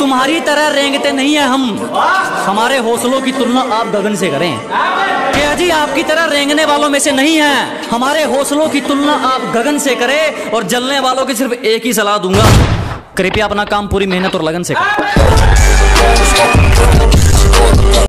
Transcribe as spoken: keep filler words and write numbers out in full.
तुम्हारी तरह रेंगते नहीं है हम, हमारे हौसलों की तुलना आप गगन से करें। क्या जी, आपकी तरह रेंगने वालों में से नहीं है, हमारे हौसलों की तुलना आप गगन से करें। और जलने वालों की सिर्फ एक ही सलाह दूंगा, कृपया अपना काम पूरी मेहनत और लगन से करें।